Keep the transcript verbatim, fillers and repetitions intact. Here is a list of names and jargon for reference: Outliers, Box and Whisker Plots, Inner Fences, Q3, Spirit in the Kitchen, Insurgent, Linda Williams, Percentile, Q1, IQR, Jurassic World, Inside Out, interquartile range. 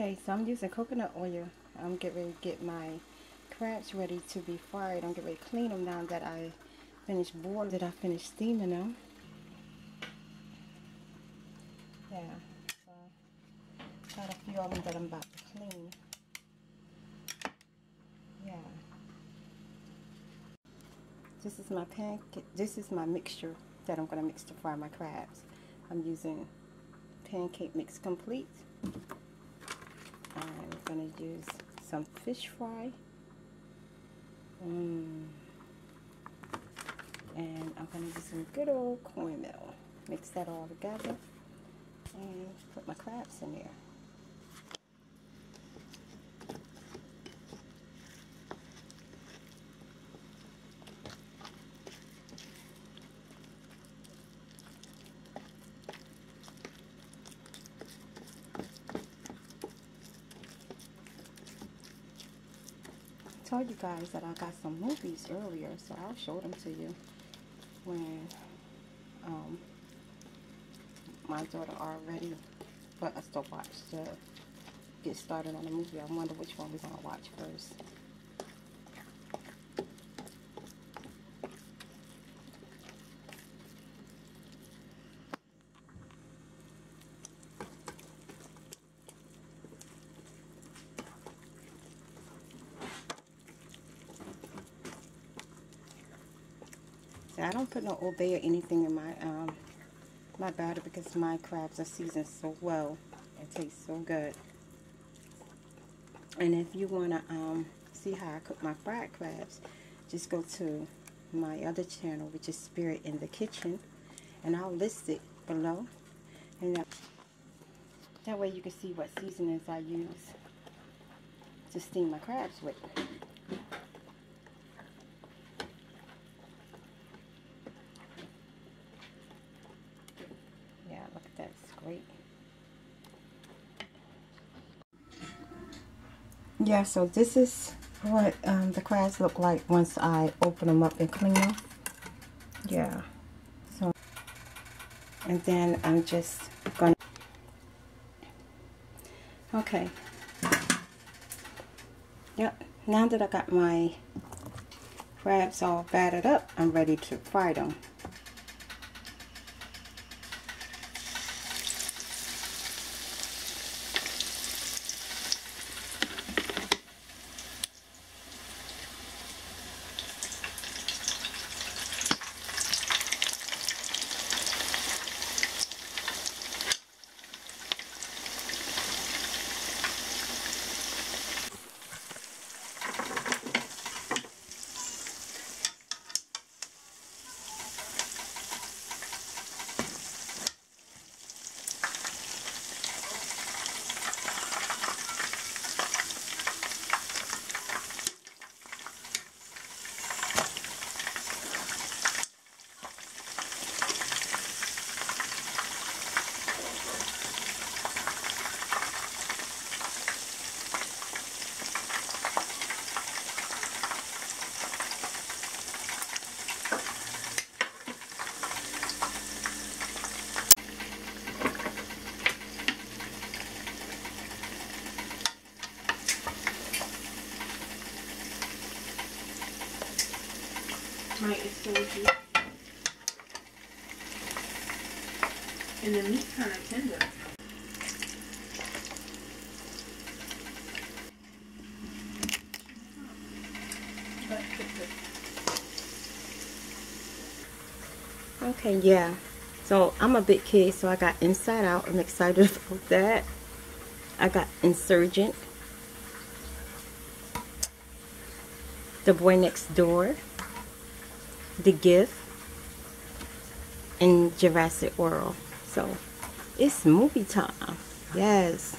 Okay, so I'm using coconut oil. I'm getting ready to get my crabs ready to be fried. I'm getting ready to clean them now that I finished boiling, that I finished steaming them. Yeah, so got a few of them that I'm about to clean. Yeah. This is my pancake. This is my mixture that I'm going to mix to fry my crabs. I'm using pancake mix complete. I'm going to use some fish fry. Mm. And I'm going to use some good old corn meal. Mix that all together and put my crabs in there. I told you guys that I got some movies earlier, so I'll show them to you when um, my daughter are ready for us to watch, to get started on the movie. I wonder which one we're going to watch first. I don't put no Old Bay or anything in my um, my batter because my crabs are seasoned so well. It tastes so good. And if you want to um, see how I cook my fried crabs, just go to my other channel, which is Spirit in the Kitchen. And I'll list it below. And that, that way you can see what seasonings I use to steam my crabs with. Yeah, so this is what um, the crabs look like once I open them up and clean them. Yeah. So, and then I'm just gonna. Okay. Yep. Now that I got my crabs all battered up, I'm ready to fry them. Right, it's so juicy. And the meat's kind of tender. Okay, yeah. So I'm a big kid, so I got Inside Out. I'm excited about that. I got Insurgent. The Boy Next Door. The Gift, and Jurassic World. So it's movie time. Yes.